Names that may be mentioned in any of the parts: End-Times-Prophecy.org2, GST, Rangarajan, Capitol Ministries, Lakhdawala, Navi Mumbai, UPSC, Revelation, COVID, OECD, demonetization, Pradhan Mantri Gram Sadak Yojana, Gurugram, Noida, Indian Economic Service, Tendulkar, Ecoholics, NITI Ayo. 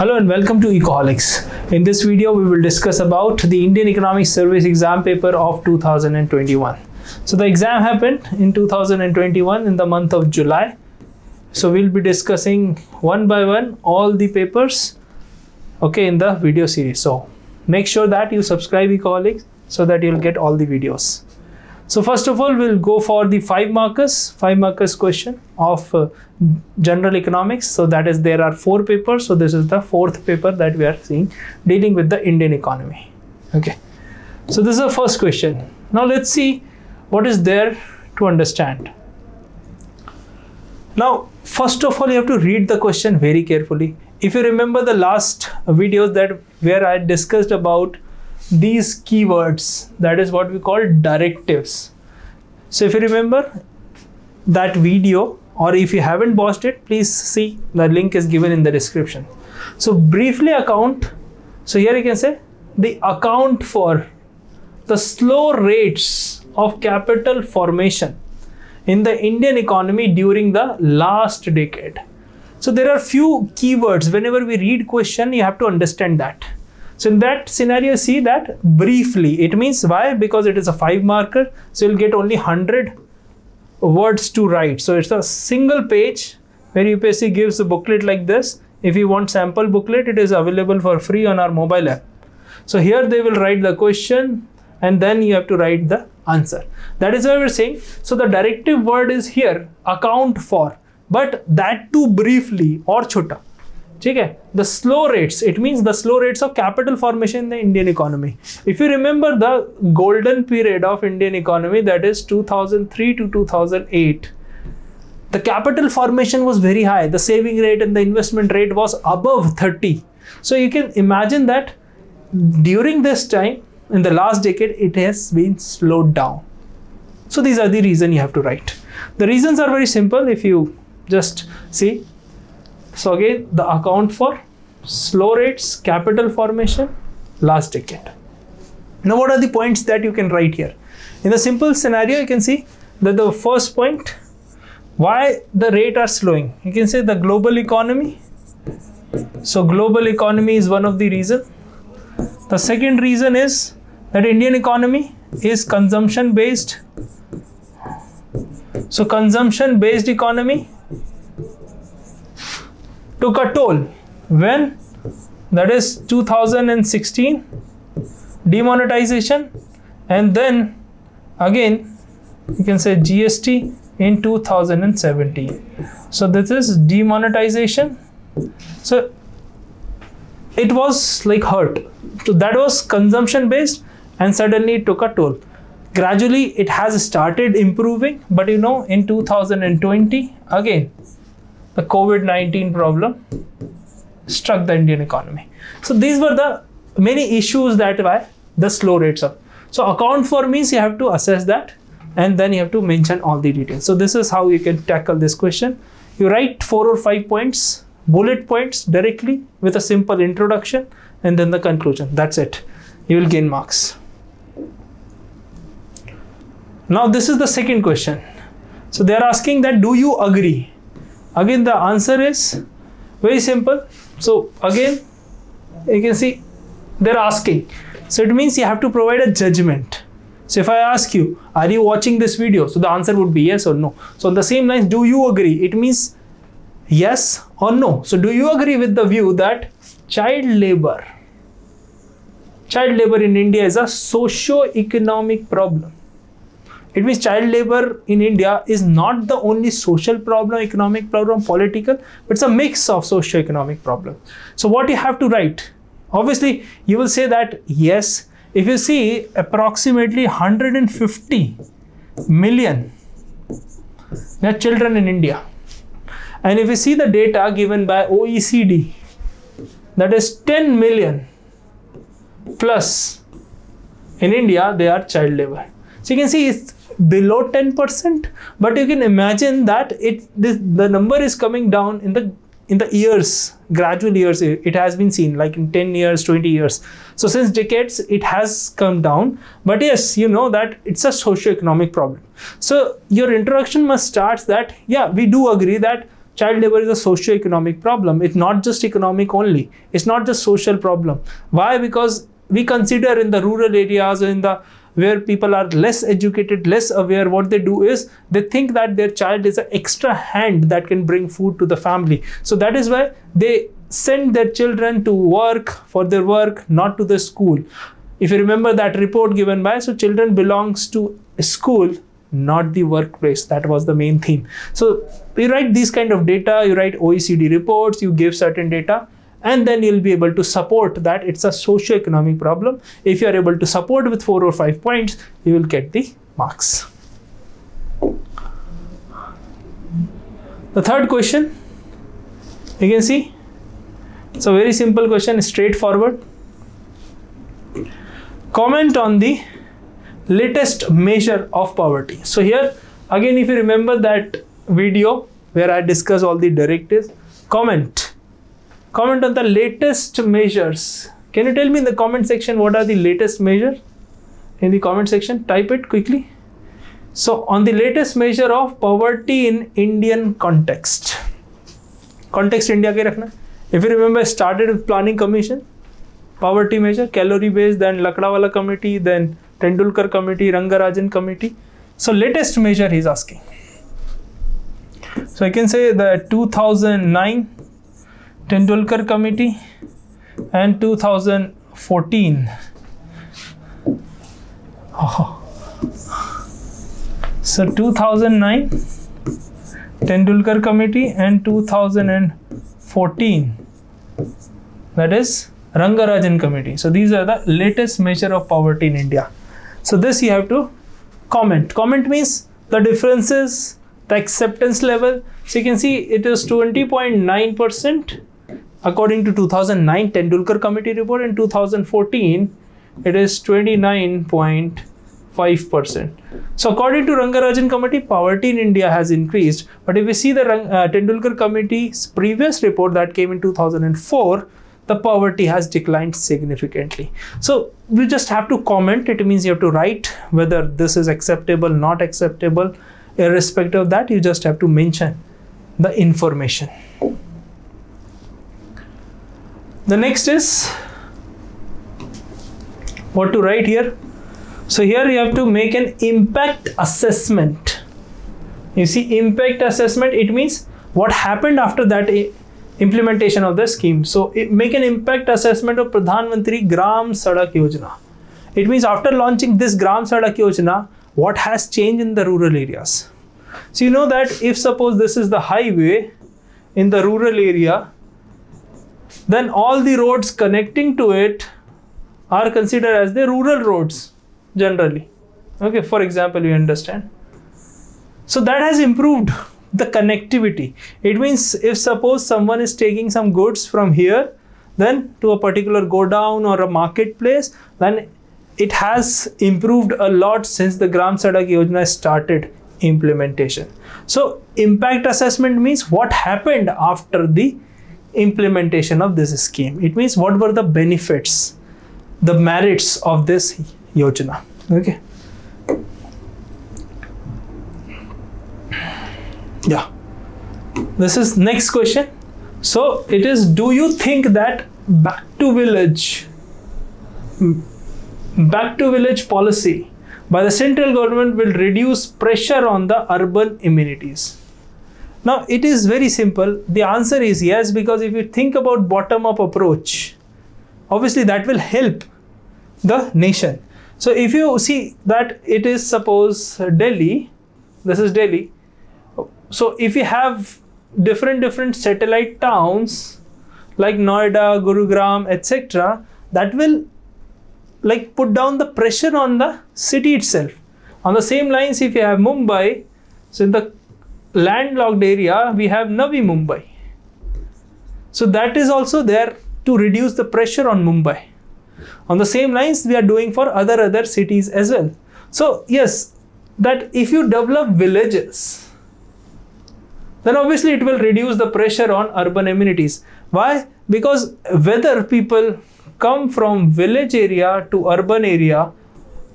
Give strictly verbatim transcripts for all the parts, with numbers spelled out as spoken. Hello and welcome to Ecoholics. In this video, we will discuss about the Indian Economic Service exam paper of two thousand twenty-one. So the exam happened in two thousand twenty-one in the month of July. So we'll be discussing one by one all the papers, okay, in the video series. So make sure that you subscribe Ecoholics so that you'll get all the videos. So first of all, we'll go for the five markers, five markers question of uh, general economics. So that is, there are four papers. So this is the fourth paper that we are seeing, dealing with the Indian economy. Okay. So this is the first question. Now let's see what is there to understand. Now, first of all, you have to read the question very carefully. If you remember the last videos that where I discussed about these keywords, that is what we call directives. So if you remember that video, or if you haven't watched it, please see, the link is given in the description. So briefly account, so here you can say the account for the slow rates of capital formation in the Indian economy during the last decade. So there are few keywords. Whenever we read question, you have to understand that. So in that scenario, see that briefly. It means why? Because it is a five marker. So you'll get only one hundred words to write. So it's a single page where U P S C gives a booklet like this. If you want sample booklet, it is available for free on our mobile app. So here they will write the question and then you have to write the answer. That is why we're saying. So the directive word is here, account for, but that too briefly or chota. The slow rates, it means the slow rates of capital formation in the Indian economy. If you remember the golden period of Indian economy, that is two thousand three to two thousand eight, the capital formation was very high. The saving rate and the investment rate was above thirty. So you can imagine that during this time, in the last decade, it has been slowed down. So these are the reasons you have to write. The reasons are very simple if you just see. So again, the account for slow rates, capital formation, last decade. Now, what are the points that you can write here? In the simple scenario, you can see that the first point, why the rate are slowing. You can say the global economy. So global economy is one of the reasons. The second reason is that Indian economy is consumption based. So consumption based economy took a toll when, that is two thousand sixteen, demonetization, and then again you can say G S T in two thousand seventeen. So this is demonetization. So it was like hurt. So that was consumption based and suddenly it took a toll. Gradually it has started improving, but you know in two thousand twenty again the COVID nineteen problem struck the Indian economy. So these were the many issues that why the slow rates are. So account for means you have to assess that and then you have to mention all the details. So this is how you can tackle this question. You write four or five points, bullet points directly with a simple introduction and then the conclusion. That's it. You will gain marks. Now this is the second question. So they are asking that, do you agree? Again, the answer is very simple. So again, you can see they're asking. So it means you have to provide a judgment. So if I ask you, are you watching this video? So the answer would be yes or no. So on the same lines, do you agree? It means yes or no. So do you agree with the view that child labor, child labor in India is a socio-economic problem? It means child labor in India is not the only social problem, economic problem, political, but it's a mix of socio-economic problems. So what you have to write, obviously you will say that yes. If you see approximately one hundred fifty million children in India, and if you see the data given by O E C D, that is ten million plus in India, they are child labor. So you can see it's below ten percent, but you can imagine that it this the number is coming down in the in the years, gradual years. It has been seen like in ten years, twenty years. So since decades, it has come down. But yes, you know that it's a socio-economic problem. So your introduction must start that, yeah, we do agree that child labor is a socio-economic problem. It's not just economic only. It's not just social problem. Why? Because we consider in the rural areas, in the where people are less educated, less aware, what they do is they think that their child is an extra hand that can bring food to the family. So that is why they send their children to work for their work, not to the school. If you remember that report given by, so children belongs to school, not the workplace. That was the main theme. So you write these kind of data, you write O E C D reports, you give certain data, and then you'll be able to support that it's a socio-economic problem. If you are able to support with four or five points, you will get the marks. The third question, you can see, it's a very simple question, straightforward. Comment on the latest measure of poverty. So here again, if you remember that video where I discuss all the directives, comment. Comment on the latest measures. Can you tell me in the comment section what are the latest measures? In the comment section, type it quickly. So on the latest measure of poverty in Indian context. Context India ke rakhna. If you remember, I started with Planning Commission, poverty measure, calorie based, then Lakhdawala committee, then Tendulkar committee, Rangarajan committee. So latest measure he is asking. So I can say the two thousand nine. Tendulkar committee and two thousand fourteen. Oh. So two thousand nine Tendulkar committee and two thousand fourteen, that is Rangarajan committee. So these are the latest measure of poverty in India. So this you have to comment. Comment means the differences, the acceptance level. So you can see it is twenty point nine percent. According to two thousand nine Tendulkar committee report, in two thousand fourteen, it is twenty-nine point five percent. So according to Rangarajan committee, poverty in India has increased. But if we see the uh, Tendulkar committee's previous report that came in two thousand four, the poverty has declined significantly. So you just have to comment. It means you have to write whether this is acceptable, not acceptable. Irrespective of that, you just have to mention the information. The next is what to write here. So here you have to make an impact assessment. You see, impact assessment, it means what happened after that implementation of the scheme. So it, make an impact assessment of Pradhan Mantri Gram Sadak Yojana. It means after launching this Gram Sadak Yojana, what has changed in the rural areas. So you know that if suppose this is the highway in the rural area, then all the roads connecting to it are considered as the rural roads generally. Okay, for example, you understand. So that has improved the connectivity. It means if suppose someone is taking some goods from here, then to a particular go down or a marketplace, then it has improved a lot since the Gram Sadak Yojana started implementation. So impact assessment means what happened after the implementation of this scheme. It means what were the benefits, the merits of this Yojana. Okay. Yeah. This is next question. So it is, do you think that back to village, back to village policy by the central government will reduce pressure on the urban amenities? Now, it is very simple. The answer is yes, because if you think about bottom-up approach, obviously that will help the nation. So if you see that it is suppose Delhi, this is Delhi. So if you have different, different satellite towns like Noida, Gurugram, et cetera, that will like put down the pressure on the city itself. On the same lines, if you have Mumbai, so in the landlocked area, we have Navi Mumbai. So that is also there to reduce the pressure on Mumbai. On the same lines, we are doing for other other cities as well. So yes, that if you develop villages, then obviously it will reduce the pressure on urban amenities. Why? Because whether people come from village area to urban area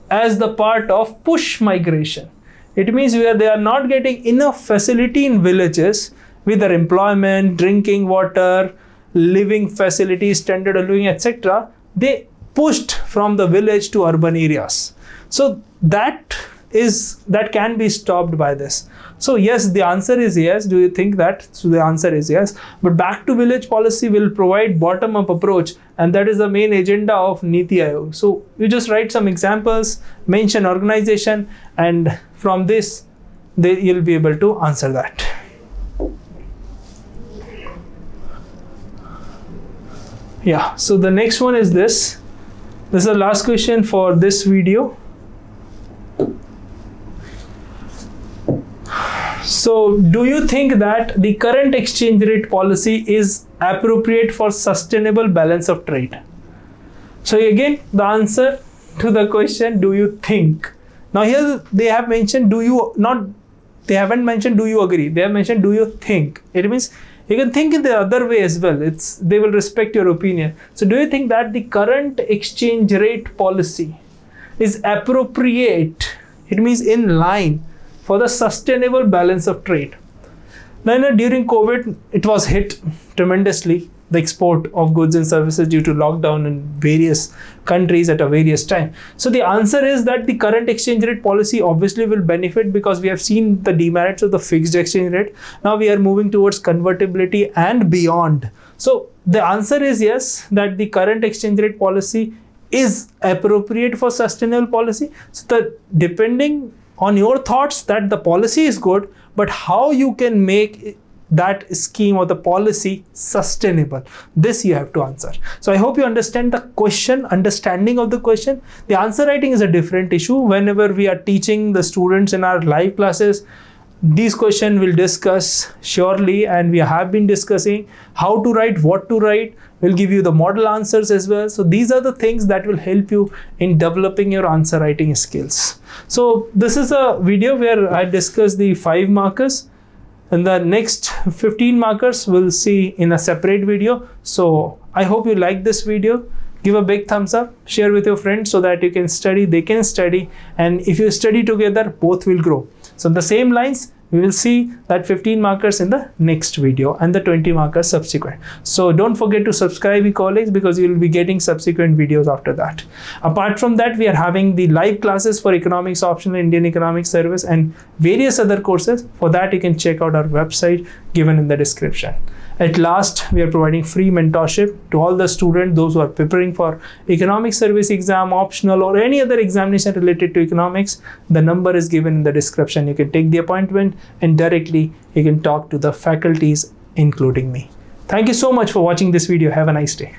as the part of push migration, it means where they are not getting enough facility in villages, with their employment, drinking water, living facilities, standard of living, et cetera, they pushed from the village to urban areas. So that is, that can be stopped by this. So yes, the answer is yes. Do you think that? So the answer is yes. But back to village policy will provide bottom-up approach, and that is the main agenda of NITI Ayo. So you just write some examples, mention organization, and from this, they, you'll be able to answer that. Yeah, so the next one is this. This is the last question for this video. So, do you think that the current exchange rate policy is appropriate for sustainable balance of trade? So again, the answer to the question, do you think? Now here they have mentioned, do you not, they haven't mentioned, do you agree? They have mentioned, do you think? It means you can think in the other way as well. It's, they will respect your opinion. So do you think that the current exchange rate policy is appropriate? It means in line for the sustainable balance of trade. Now, you know, during COVID, it was hit tremendously, the export of goods and services due to lockdown in various countries at a various time. So the answer is that the current exchange rate policy obviously will benefit because we have seen the demerits of the fixed exchange rate. Now we are moving towards convertibility and beyond. So the answer is yes, that the current exchange rate policy is appropriate for sustainable policy. So the, depending on your thoughts that the policy is good, but how you can make that scheme or the policy sustainable, this you have to answer. So I hope you understand the question, understanding of the question. The answer writing is a different issue. Whenever we are teaching the students in our live classes, these questions we'll discuss surely, and we have been discussing how to write, what to write. We'll give you the model answers as well. So these are the things that will help you in developing your answer writing skills. So this is a video where I discuss the five markers, and the next fifteen markers we'll see in a separate video. So I hope you like this video. Give a big thumbs up, share with your friends so that you can study, they can study, and if you study together, both will grow. So in the same lines, we will see that fifteen markers in the next video and the twenty markers subsequent. So don't forget to subscribe Ecoholics, because you will be getting subsequent videos after that. Apart from that, we are having the live classes for economics optional, Indian Economic Service, and various other courses. For that, you can check out our website given in the description. At last, we are providing free mentorship to all the students, those who are preparing for economic service exam, optional, or any other examination related to economics. The number is given in the description. You can take the appointment, and directly you can talk to the faculties, including me. Thank you so much for watching this video. Have a nice day.